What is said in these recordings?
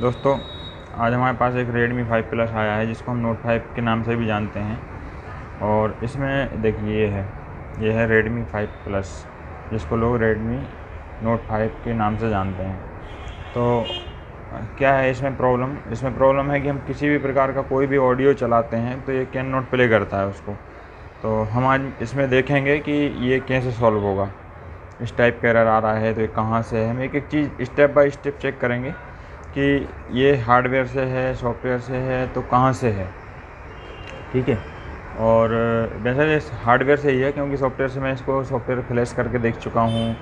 दोस्तों आज हमारे पास एक Redmi 5 Plus आया है जिसको हम Note 5 के नाम से भी जानते हैं। और इसमें देखिए ये है Redmi 5 Plus जिसको लोग Redmi Note 5 के नाम से जानते हैं। तो क्या है इसमें प्रॉब्लम है कि हम किसी भी प्रकार का कोई भी ऑडियो चलाते हैं तो ये कैन नॉट प्ले करता है उसको। तो हम आज इसमें देखेंगे कि ये कैसे सॉल्व होगा। इस टाइप का एरर आ रहा है तो ये कहाँ से है, हम एक एक चीज़ स्टेप बाय स्टेप चेक करेंगे कि ये हार्डवेयर से है, सॉफ्टवेयर से है, तो कहाँ से है। ठीक है, और वैसे ये हार्डवेयर से ही है क्योंकि सॉफ्टवेयर से मैं इसको सॉफ्टवेयर फ्लैश करके देख चुका हूँ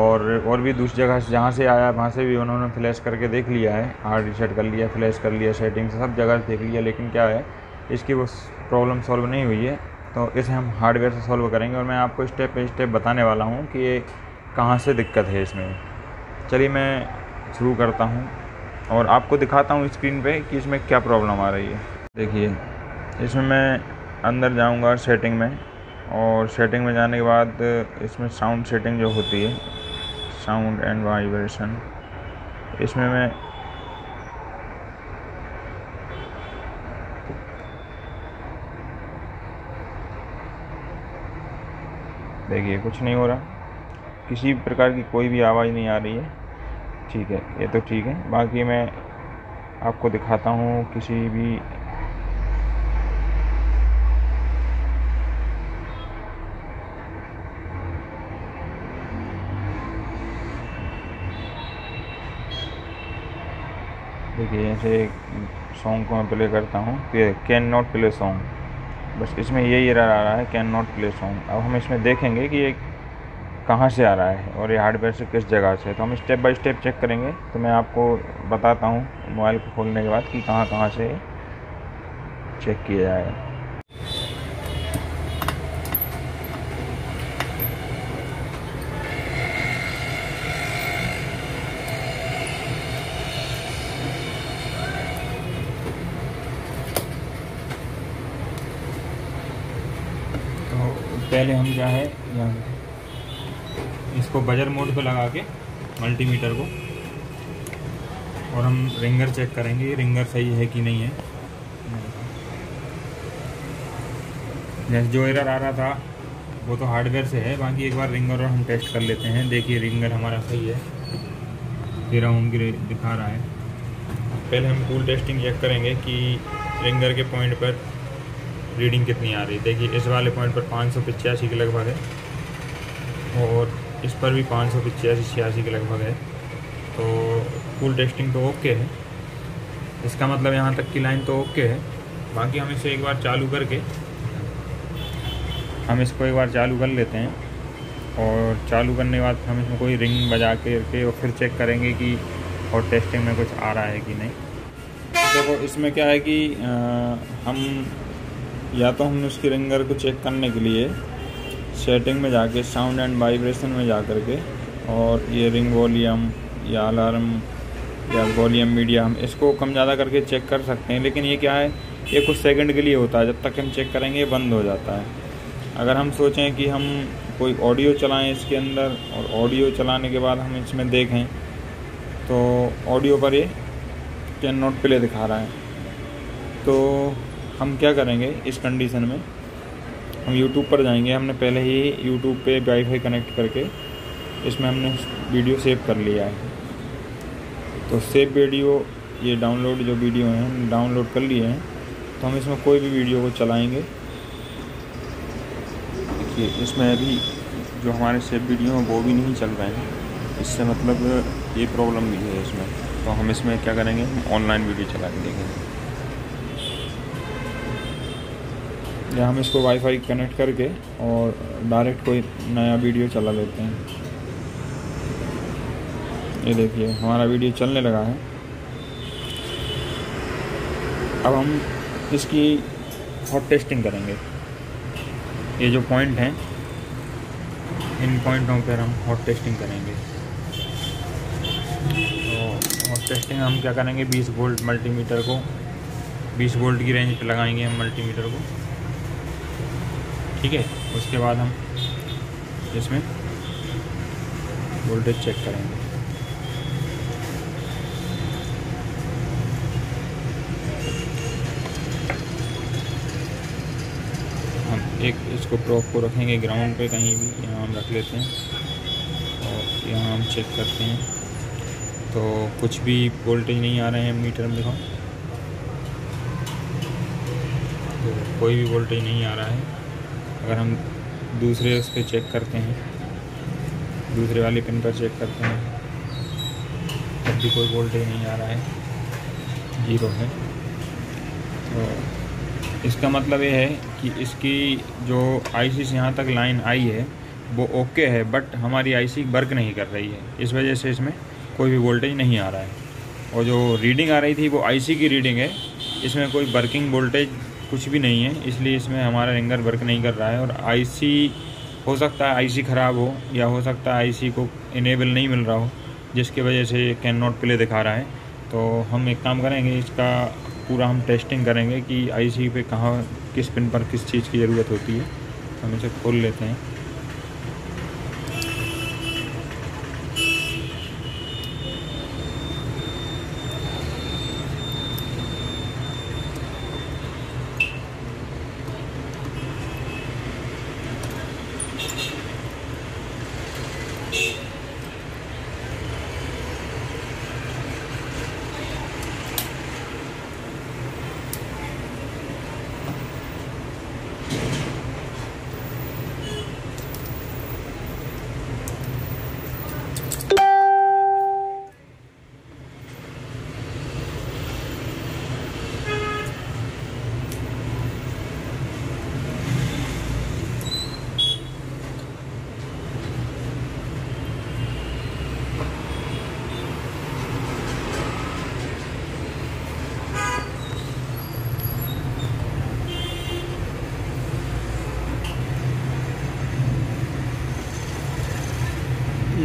और भी दूसरी जगह से जहाँ से आया वहाँ से भी उन्होंने फ्लैश करके देख लिया है, हार्ड रीसेट कर लिया, फ्लैश कर लिया, सेटिंग सब जगह से देख लिया। लेकिन क्या है, इसकी वो प्रॉब्लम सॉल्व नहीं हुई है। तो इसे हम हार्डवेयर से सॉल्व करेंगे और मैं आपको स्टेप बाई स्टेप बताने वाला हूँ कि ये कहाँ से दिक्कत है इसमें। चलिए मैं शुरू करता हूँ और आपको दिखाता हूँ स्क्रीन पे कि इसमें क्या प्रॉब्लम आ रही है। देखिए इसमें मैं अंदर जाऊँगा सेटिंग में, और सेटिंग में जाने के बाद इसमें साउंड सेटिंग जो होती है, साउंड एंड वाइब्रेशन, इसमें मैं देखिए कुछ नहीं हो रहा, किसी प्रकार की कोई भी आवाज़ नहीं आ रही है। ठीक है, ये तो ठीक है। बाकी मैं आपको दिखाता हूँ किसी भी देखिए ऐसे एक सॉन्ग को मैं प्ले करता हूँ, कैन नॉट प्ले सॉन्ग। बस इसमें यही एरर आ रहा है, कैन नॉट प्ले सॉन्ग। अब हम इसमें देखेंगे कि एक कहाँ से आ रहा है और ये हार्डवेयर से किस जगह से है। तो हम स्टेप बाय स्टेप चेक करेंगे। तो मैं आपको बताता हूँ मोबाइल को खोलने के बाद कि कहाँ से चेक किया जाएगा। तो पहले हम क्या है यहाँ इसको बजर मोड पे लगा के मल्टीमीटर को, और हम रिंगर चेक करेंगे रिंगर सही है कि नहीं है। जैसे जो एरर आ रहा था वो तो हार्डवेयर से है, बाकी एक बार रिंगर और हम टेस्ट कर लेते हैं। देखिए रिंगर हमारा सही है, 13 ओम की दिखा रहा है। पहले हम टूल टेस्टिंग चेक करेंगे कि रिंगर के पॉइंट पर रीडिंग कितनी आ रही। देखिए इस वाले पॉइंट पर 585 के लगभग है और इस पर भी 585-86 के लगभग है। तो फुल टेस्टिंग तो ओके है, इसका मतलब यहाँ तक की लाइन तो ओके है। बाकी हम इसे एक बार चालू करके चालू कर लेते हैं, और चालू करने के बाद हम इसमें कोई रिंग बजा के और फिर चेक करेंगे कि और टेस्टिंग में कुछ आ रहा है कि नहीं। देखो तो इसमें क्या है कि हम या तो हमने उसकी रिंगर को चेक करने के लिए सेटिंग में जाके साउंड एंड वाइब्रेशन में जा कर के, और ये रिंग वॉल्यूम या अलार्म या वॉल्यूम मीडिया हम इसको कम ज़्यादा करके चेक कर सकते हैं। लेकिन ये क्या है, ये कुछ सेकंड के लिए होता है, जब तक हम चेक करेंगे ये बंद हो जाता है। अगर हम सोचें कि हम कोई ऑडियो चलाएं इसके अंदर और ऑडियो चलाने के बाद हम इसमें देखें तो ऑडियो पर ये कैन नॉट प्ले दिखा रहा है। तो हम क्या करेंगे इस कंडीशन में, हम YouTube पर जाएंगे। हमने पहले ही YouTube पे वाईफाई कनेक्ट करके इसमें हमने वीडियो सेव कर लिया है। तो सेव वीडियो, ये डाउनलोड जो वीडियो हैं हम डाउनलोड कर लिए हैं। तो हम इसमें कोई भी वीडियो को चलाएंगे। देखिए इसमें अभी जो हमारे सेव वीडियो हैं वो भी नहीं चल रहे हैं, इससे मतलब ये प्रॉब्लम भी है इसमें। तो हम इसमें क्या करेंगे, हम ऑनलाइन वीडियो चला के देखेंगे, या हम इसको वाईफाई कनेक्ट करके और डायरेक्ट कोई नया वीडियो चला लेते हैं। ये देखिए हमारा वीडियो चलने लगा है। अब हम इसकी हॉट टेस्टिंग करेंगे। ये जो पॉइंट हैं इन पॉइंटों पर हम हॉट टेस्टिंग करेंगे। तो हॉट टेस्टिंग हम क्या करेंगे, 20 वोल्ट मल्टीमीटर को 20 वोल्ट की रेंज पे लगाएंगे हम मल्टीमीटर को। ठीक है, उसके बाद हम इसमें वोल्टेज चेक करेंगे। एक इसको प्रॉप को रखेंगे ग्राउंड पे कहीं भी, यहाँ हम रख लेते हैं और यहाँ हम चेक करते हैं। तो कुछ भी वोल्टेज नहीं आ रहे हैं मीटर में, दिखाओ तो कोई भी वोल्टेज नहीं आ रहा है। अगर हम दूसरे उस पर चेक करते हैं, दूसरे वाले पिन पर चेक करते हैं, तब भी कोई वोल्टेज नहीं आ रहा है, ज़ीरो है। तो इसका मतलब ये है कि इसकी जो आईसी से यहाँ तक लाइन आई है वो ओके है, बट हमारी आईसी वर्क नहीं कर रही है, इस वजह से इसमें कोई भी वोल्टेज नहीं आ रहा है। और जो रीडिंग आ रही थी वो आईसी की रीडिंग है, इसमें कोई वर्किंग वोल्टेज कुछ भी नहीं है, इसलिए इसमें हमारा रिंगर वर्क नहीं कर रहा है। और आईसी हो सकता है आईसी ख़राब हो, या हो सकता है आईसी को इनेबल नहीं मिल रहा हो, जिसकी वजह से कैन नॉट प्ले दिखा रहा है। तो हम एक काम करेंगे, इसका पूरा हम टेस्टिंग करेंगे कि आईसी पे कहाँ किस पिन पर किस चीज़ की ज़रूरत होती है। हम इसे खोल लेते हैं।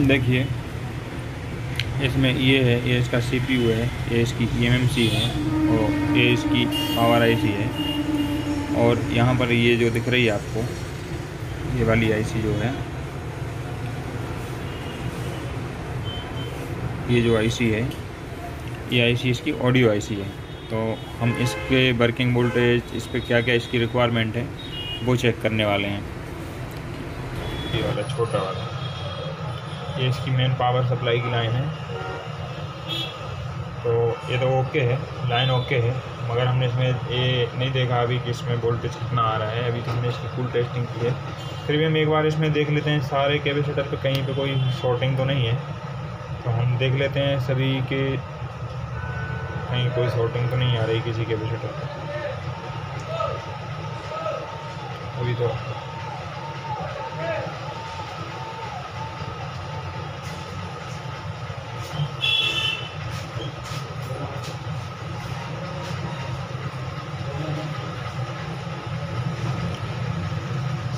देखिए इसमें ये है, ये इसका CPU है, ये इसकी eMMC है और ये इसकी पावर IC है। और यहाँ पर ये जो दिख रही है आपको, ये वाली IC जो है, ये जो IC है, ये IC इसकी ऑडियो IC है। तो हम इस पे वर्किंग वोल्टेज, इस पे क्या क्या इसकी रिक्वायरमेंट है वो चेक करने वाले हैं। ये वाला छोटा वाला, ये इसकी मेन पावर सप्लाई की लाइन है, तो ये तो ओके है, लाइन ओके है, मगर हमने इसमें ये नहीं देखा अभी कि इसमें वोल्टेज कितना आ रहा है। अभी तो हमने इसकी फुल टेस्टिंग की है, फिर भी हम एक बार इसमें देख लेते हैं सारे कैपेसिटर पे कहीं पे कोई शॉर्टिंग तो नहीं है। तो हम देख लेते हैं सभी के कहीं कोई शॉर्टिंग तो नहीं आ रही किसी कैपेसिटर पर अभी तो।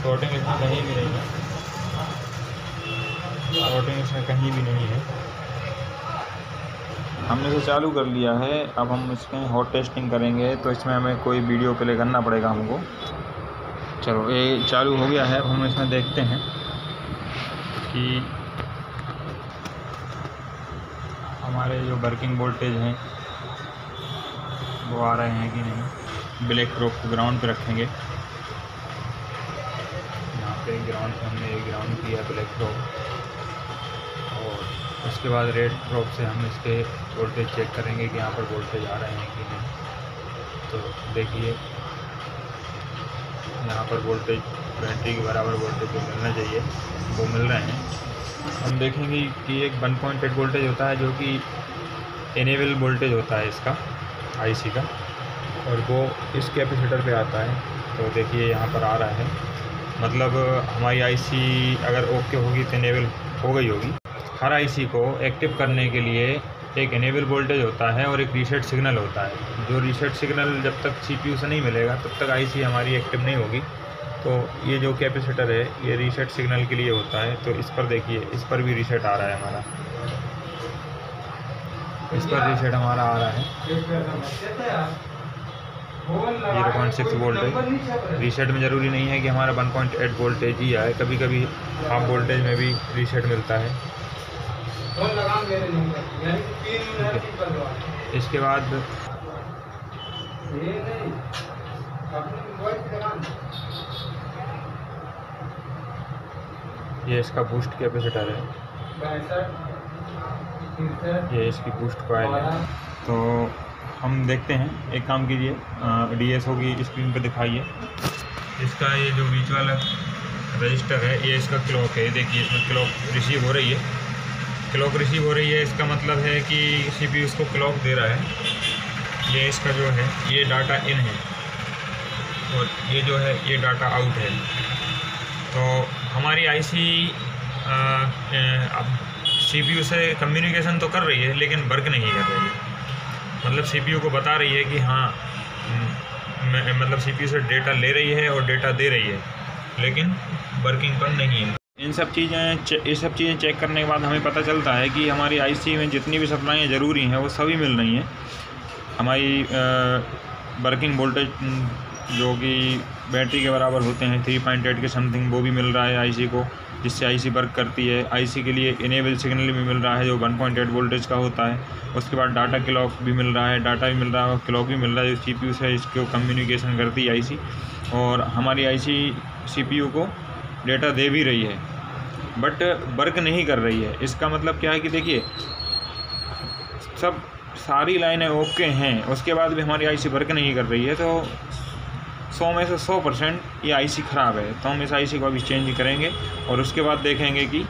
शॉर्टिंग इसमें कहीं भी नहीं है, शॉर्टिंग इसमें कहीं भी नहीं है। हमने इसे चालू कर लिया है, अब हम इसमें हॉट टेस्टिंग करेंगे, तो इसमें हमें कोई वीडियो प्ले करना पड़ेगा हमको। चलो ये चालू हो गया है, अब हम इसमें देखते हैं कि हमारे जो वर्किंग वोल्टेज हैं वो आ रहे हैं कि नहीं। ब्लैक प्रोब को ग्राउंड पर रखेंगे, ग्राउंड से हमने ग्राउंड किया ब्लैक प्रोब, और उसके बाद रेड प्रोब से हम इसके वोल्टेज चेक करेंगे कि यहाँ पर वोल्टेज आ रहे हैं कि नहीं। तो देखिए यहाँ पर वोल्टेज 20 के बराबर वोल्टेज जो मिलना चाहिए वो मिल रहे हैं। हम देखेंगे कि एक 1.8 वोल्टेज होता है जो कि इनेबल वोल्टेज होता है इसका आईसी का, और वो इस कैपेसिटर पे आता है। तो देखिए यहाँ पर आ रहा है, मतलब हमारी आईसी अगर ओके होगी तो इनेबल हो गई होगी। हर आईसी को एक्टिव करने के लिए एक इनेबल वोल्टेज होता है और एक रीसेट सिग्नल होता है। जो रीसेट सिग्नल जब तक CPU से नहीं मिलेगा तब तक आईसी हमारी एक्टिव नहीं होगी। तो ये जो कैपेसिटर है ये रीसेट सिग्नल के लिए होता है। तो इस पर देखिए, इस पर भी रीसेट आ रहा है हमारा, इस पर रीसेट हमारा आ रहा है 0.6 वोल्टेज। रीसेट में ज़रूरी नहीं है कि हमारा 1.8 वोल्टेज ही आए, कभी कभी हाफ वोल्टेज में भी रीसेट मिलता है। इसके बाद ये इसका बूस्ट कैपेसिटर है, ये इसकी बूस्ट कॉइल है। तो हम देखते हैं, एक काम कीजिए डीएसओ की स्क्रीन पर दिखाइए। इसका ये जो बीच वाला रजिस्टर है ये इसका क्लॉक है। देखिए इसमें क्लॉक रिसीव हो रही है, क्लॉक रिसीव हो रही है। इसका मतलब है कि सीपीयू इसको क्लॉक दे रहा है। ये इसका जो है ये डाटा इन है और ये जो है ये डाटा आउट है। तो हमारी आईसी अब सीपीयू से कम्युनिकेशन तो कर रही है लेकिन वर्क नहीं कर रही है। मतलब सीपीयू को बता रही है कि हाँ, मतलब सीपीयू से डेटा ले रही है और डेटा दे रही है लेकिन वर्किंग पर नहीं है। इन सब चीज़ें चेक करने के बाद हमें पता चलता है कि हमारी आईसी में जितनी भी सप्लाइयाँ ज़रूरी हैं वो सभी मिल रही हैं। हमारी वर्किंग वोल्टेज जो कि बैटरी के बराबर होते हैं 3.8 के समथिंग, वो भी मिल रहा है आईसी को, जिससे आईसी वर्क करती है। आईसी के लिए इनेबल सिग्नल भी मिल रहा है जो 1.8 वोल्टेज का होता है। उसके बाद डाटा क्लॉक भी मिल रहा है, डाटा भी मिल रहा है और क्लॉक भी मिल रहा है जो सीपीयू से इसको कम्युनिकेशन करती है आईसी। और हमारी आईसी सीपीयू को डेटा दे भी रही है बट वर्क नहीं कर रही है। इसका मतलब क्या है कि देखिए सारी लाइनें ओके हैं, उसके बाद भी हमारी आईसी वर्क नहीं कर रही है। तो 100% में से 100% ये आईसी ख़राब है। तो हम इस आईसी को अभी चेंज करेंगे और उसके बाद देखेंगे कि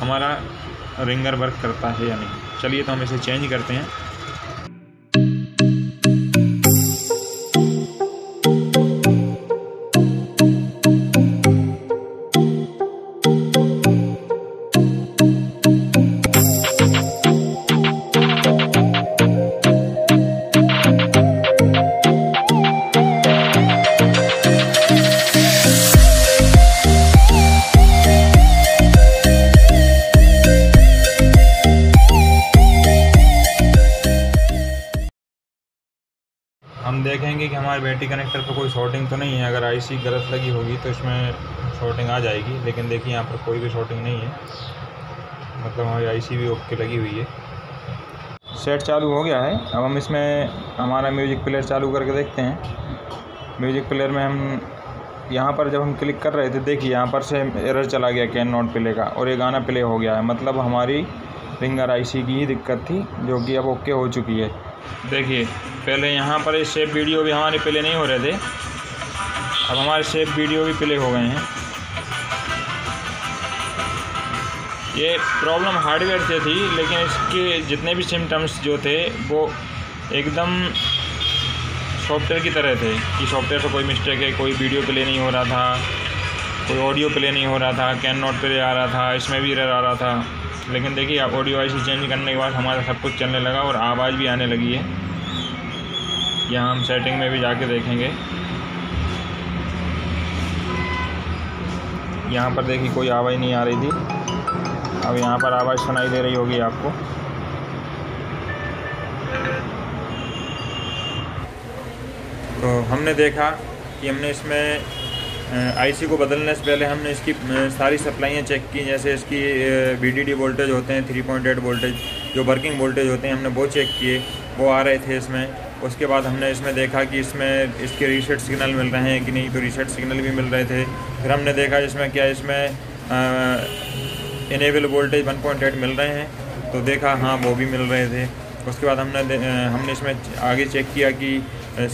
हमारा रिंगर वर्क करता है या नहीं। चलिए तो हम इसे चेंज करते हैं। हम देखेंगे कि हमारे बैटरी कनेक्टर पर कोई शॉर्टिंग तो नहीं है। अगर आईसी गलत लगी होगी तो इसमें शॉर्टिंग आ जाएगी, लेकिन देखिए यहाँ पर कोई भी शॉर्टिंग नहीं है। मतलब हमारी आईसी भी ओके लगी हुई है। सेट चालू हो गया है। अब हम इसमें हमारा म्यूज़िक प्लेयर चालू करके देखते हैं। म्यूज़िक प्लेयर में हम यहाँ पर जब हम क्लिक कर रहे थे, देखिए यहाँ पर से एरर चला गया कैन नॉट प्ले का और ये गाना प्ले हो गया है। मतलब हमारी रिंगर आईसी की ही दिक्कत थी जो कि अब ओके हो चुकी है। देखिए पहले यहाँ पर ये सेव वीडियो भी हमारे प्ले नहीं हो रहे थे, अब हमारे सेव वीडियो भी प्ले हो गए हैं। ये प्रॉब्लम हार्डवेयर से थी लेकिन इसके जितने भी सिम्टम्स जो थे वो एकदम सॉफ्टवेयर की तरह थे कि सॉफ्टवेयर से कोई मिस्टेक है। कोई वीडियो प्ले नहीं हो रहा था, कोई ऑडियो प्ले नहीं हो रहा था, कैन नॉट प्ले आ रहा था, इसमें भी एरर आ रहा था। लेकिन देखिए आप ऑडियो आईसी चेंज करने के बाद हमारा सब कुछ चलने लगा और आवाज़ भी आने लगी है। यहाँ हम सेटिंग में भी जाके देखेंगे। यहाँ पर देखिए कोई आवाज़ नहीं आ रही थी, अब यहाँ पर आवाज़ सुनाई दे रही होगी आपको। तो हमने देखा कि हमने इसमें आईसी को बदलने से पहले हमने इसकी सारी सप्लाइयाँ चेक की, जैसे इसकी वीडीडी वोल्टेज होते हैं 3.8 वोल्टेज जो वर्किंग वोल्टेज होते हैं, हमने वो चेक किए, वो आ रहे थे इसमें। उसके बाद हमने इसमें देखा कि इसमें इसके रीसेट सिग्नल मिल रहे हैं कि नहीं, तो रीसेट सिग्नल भी मिल रहे थे। फिर हमने देखा इसमें क्या इसमें इनेबल वोल्टेज 1.8 मिल रहे हैं, तो देखा हाँ वो भी मिल रहे थे। उसके बाद हमने इसमें आगे चेक किया कि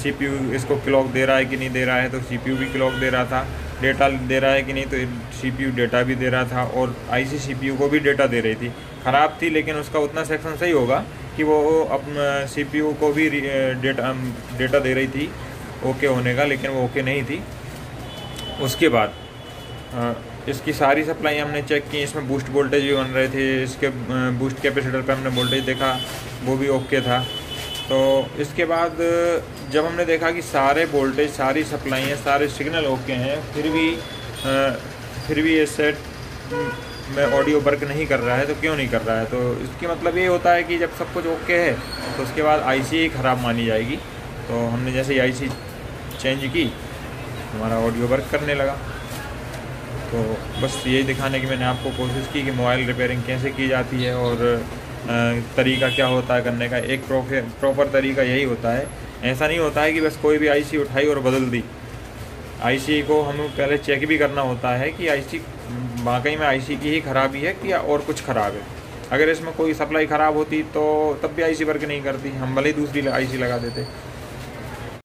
सीपीयू इसको क्लॉक दे रहा है कि नहीं दे रहा है, तो सीपीयू भी क्लॉक दे रहा था। डेटा दे रहा है कि नहीं, तो सीपीयू डेटा भी दे रहा था और आईसी सीपीयू को भी डेटा दे रही थी। ख़राब थी लेकिन उसका उतना सेक्शन सही होगा कि वो अपना सीपीयू को भी डेटा दे रही थी ओके होने का, लेकिन वो ओके नहीं थी। उसके बाद इसकी सारी सप्लाई हमने चेक की, इसमें बूस्ट वोल्टेज भी बन रहे थे, इसके बूस्ट कैपेसिटर पर हमने वोल्टेज देखा वो भी ओके था। तो इसके बाद जब हमने देखा कि सारे वोल्टेज, सारी सप्लाइयाँ, सारे सिग्नल ओके हैं, फिर भी ये सेट में ऑडियो वर्क नहीं कर रहा है, तो क्यों नहीं कर रहा है? तो इसकी मतलब ये होता है कि जब सब कुछ ओके है तो उसके बाद आईसी ख़राब मानी जाएगी। तो हमने जैसे ही आईसी चेंज की हमारा ऑडियो वर्क करने लगा। तो बस यही दिखाने की मैंने आपको कोशिश की कि मोबाइल रिपेयरिंग कैसे की जाती है और तरीका क्या होता है करने का। एक प्रॉपर तरीका यही होता है। ऐसा नहीं होता है कि बस कोई भी आईसी उठाई और बदल दी। आईसी को हमें पहले चेक भी करना होता है कि आईसी वाकई में आईसी की ही खराबी है कि और कुछ ख़राब है। अगर इसमें कोई सप्लाई ख़राब होती तो तब भी आईसी वर्क नहीं करती, हम भले ही दूसरी आईसी लगा देते।